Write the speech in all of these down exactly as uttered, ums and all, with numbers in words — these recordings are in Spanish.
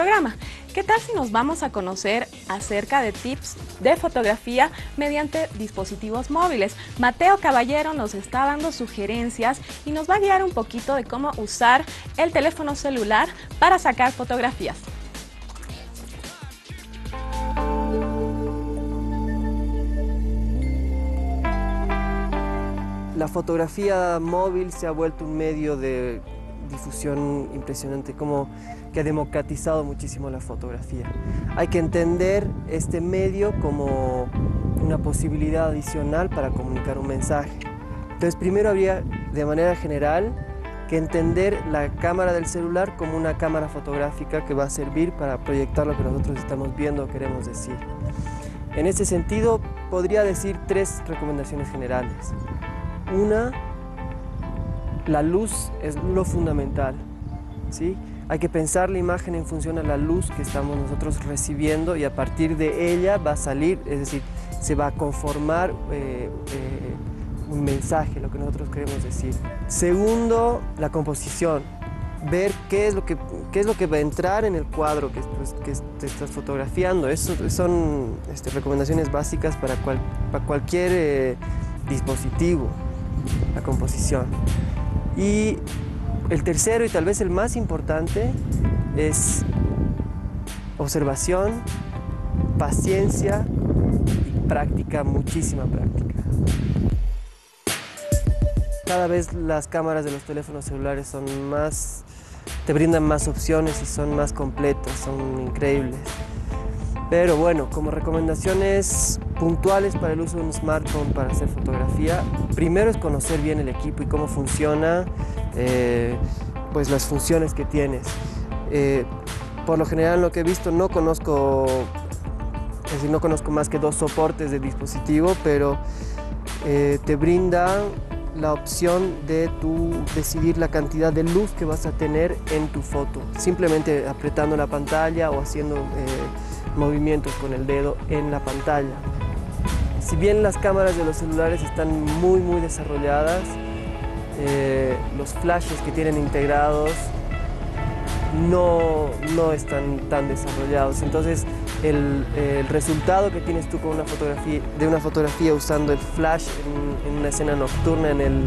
programa. ¿Qué tal si nos vamos a conocer acerca de tips de fotografía mediante dispositivos móviles? Mateo Caballero nos está dando sugerencias y nos va a guiar un poquito de cómo usar el teléfono celular para sacar fotografías. La fotografía móvil se ha vuelto un medio de difusión impresionante, como que ha democratizado muchísimo la fotografía. Hay que entender este medio como una posibilidad adicional para comunicar un mensaje. Entonces, primero habría, de manera general, que entender la cámara del celular como una cámara fotográfica que va a servir para proyectar lo que nosotros estamos viendo o queremos decir. En ese sentido, podría decir tres recomendaciones generales. Una, la luz es lo fundamental, ¿sí? Hay que pensar la imagen en función a la luz que estamos nosotros recibiendo y a partir de ella va a salir, es decir, se va a conformar eh, eh, un mensaje, lo que nosotros queremos decir. Segundo, la composición, ver qué es lo que, qué es lo que va a entrar en el cuadro que, pues, que te estás fotografiando. Eso son este, recomendaciones básicas para, cual, para cualquier eh, dispositivo. La composición. Y el tercero, y tal vez el más importante, es observación, paciencia y práctica, muchísima práctica. Cada vez las cámaras de los teléfonos celulares son más, te brindan más opciones y son más completas, son increíbles. Pero bueno, como recomendaciones puntuales para el uso de un smartphone para hacer fotografía, primero es conocer bien el equipo y cómo funciona, eh, pues las funciones que tienes. Eh, por lo general, lo que he visto, no conozco, es decir, no conozco más que dos soportes de dispositivo, pero eh, te brinda la opción de tú decidir la cantidad de luz que vas a tener en tu foto, simplemente apretando la pantalla o haciendo eh, movimientos con el dedo en la pantalla. Si bien las cámaras de los celulares están muy muy desarrolladas, eh, los flashes que tienen integrados no, no están tan desarrollados. Entonces el, el resultado que tienes tú con una fotografía, de una fotografía usando el flash en, en una escena nocturna en el,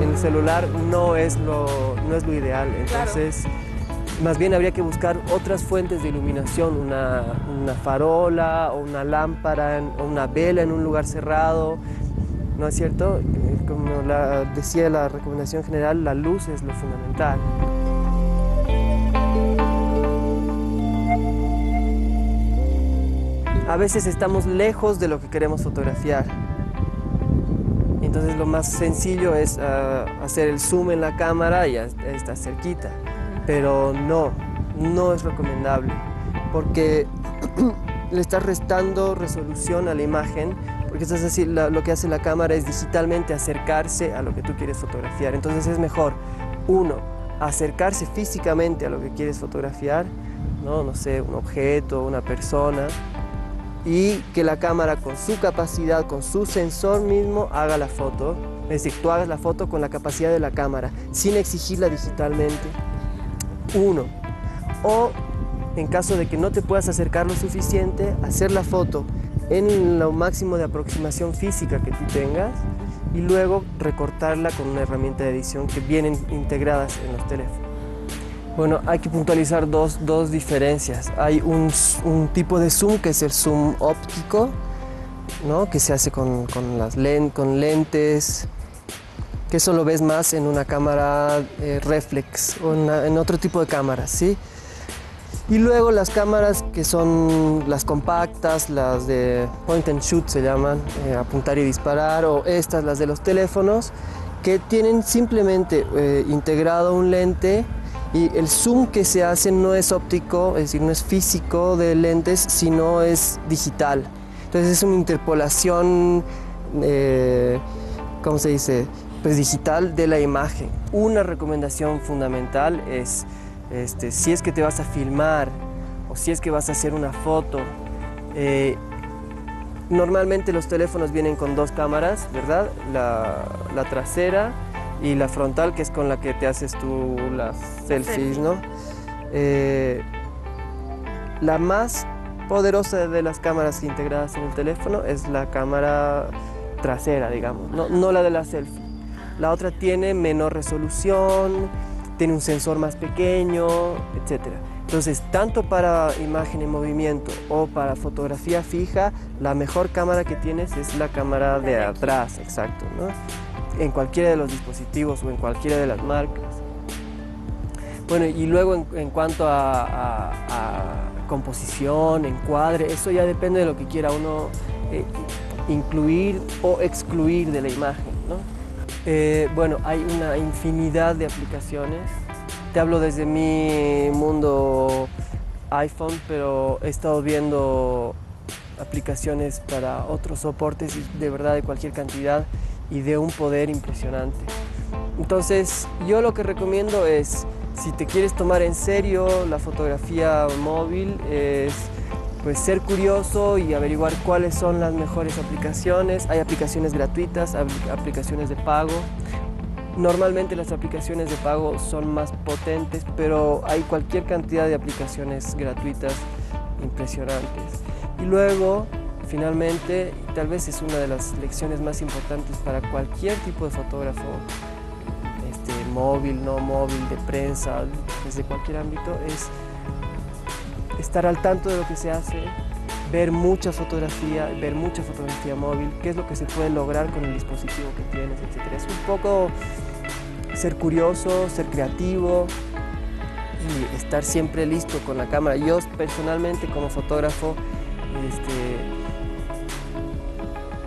en el celular no es lo, no es lo ideal. Entonces, claro. Más bien habría que buscar otras fuentes de iluminación, una, una farola o una lámpara en, o una vela en un lugar cerrado, ¿no es cierto? Como la, decía la recomendación general, la luz es lo fundamental. A veces estamos lejos de lo que queremos fotografiar. Entonces lo más sencillo es uh, hacer el zoom en la cámara y está cerquita. Pero no, no es recomendable, porque le estás restando resolución a la imagen, porque es así, lo que hace la cámara es digitalmente acercarse a lo que tú quieres fotografiar. Entonces es mejor, uno, acercarse físicamente a lo que quieres fotografiar, no, no sé, un objeto, una persona, y que la cámara con su capacidad, con su sensor mismo, haga la foto. Es decir, tú hagas la foto con la capacidad de la cámara, sin exigirla digitalmente. Uno, o en caso de que no te puedas acercar lo suficiente, hacer la foto en lo máximo de aproximación física que tú tengas y luego recortarla con una herramienta de edición que vienen integradas en los teléfonos. Bueno, hay que puntualizar dos, dos diferencias. Hay un, un tipo de zoom que es el zoom óptico, ¿no? Que se hace con, con, las len, con lentes, que eso lo ves más en una cámara eh, reflex o una, en otro tipo de cámaras, ¿sí? Y luego las cámaras que son las compactas, las de point and shoot se llaman, eh, apuntar y disparar, o estas, las de los teléfonos, que tienen simplemente eh, integrado un lente y el zoom que se hace no es óptico, es decir, no es físico de lentes, sino es digital. Entonces es una interpolación, eh, ¿cómo se dice? Pues digital de la imagen. Una recomendación fundamental es, este, si es que te vas a filmar o si es que vas a hacer una foto, eh, normalmente los teléfonos vienen con dos cámaras, ¿verdad? La, la trasera y la frontal, que es con la que te haces tú las selfies, ¿no? Eh, La más poderosa de las cámaras integradas en el teléfono es la cámara trasera, digamos, no, no la de la selfie. La otra tiene menor resolución, tiene un sensor más pequeño, etcétera. Entonces, tanto para imagen en movimiento o para fotografía fija, la mejor cámara que tienes es la cámara de atrás, exacto, ¿no? En cualquiera de los dispositivos o en cualquiera de las marcas. Bueno, y luego en, en cuanto a, a, a composición, encuadre, eso ya depende de lo que quiera uno eh, incluir o excluir de la imagen, ¿no? Eh, bueno, hay una infinidad de aplicaciones. Te hablo desde mi mundo iPhone, pero he estado viendo aplicaciones para otros soportes de verdad de cualquier cantidad y de un poder impresionante. Entonces, yo lo que recomiendo es, si te quieres tomar en serio la fotografía móvil, es pues, ser curioso y averiguar cuáles son las mejores aplicaciones. Hay aplicaciones gratuitas, aplicaciones de pago. Normalmente las aplicaciones de pago son más potentes, pero hay cualquier cantidad de aplicaciones gratuitas impresionantes. Y luego, finalmente, y tal vez es una de las lecciones más importantes para cualquier tipo de fotógrafo, este, móvil, no móvil, de prensa, desde cualquier ámbito, es estar al tanto de lo que se hace, ver mucha fotografía, ver mucha fotografía móvil, qué es lo que se puede lograr con el dispositivo que tienes, etcétera. Es un poco ser curioso, ser creativo y estar siempre listo con la cámara. Yo personalmente como fotógrafo, este,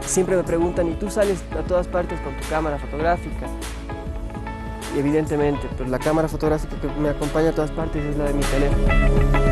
siempre me preguntan, ¿y tú sales a todas partes con tu cámara fotográfica? Y evidentemente, pero la cámara fotográfica que me acompaña a todas partes es la de mi teléfono.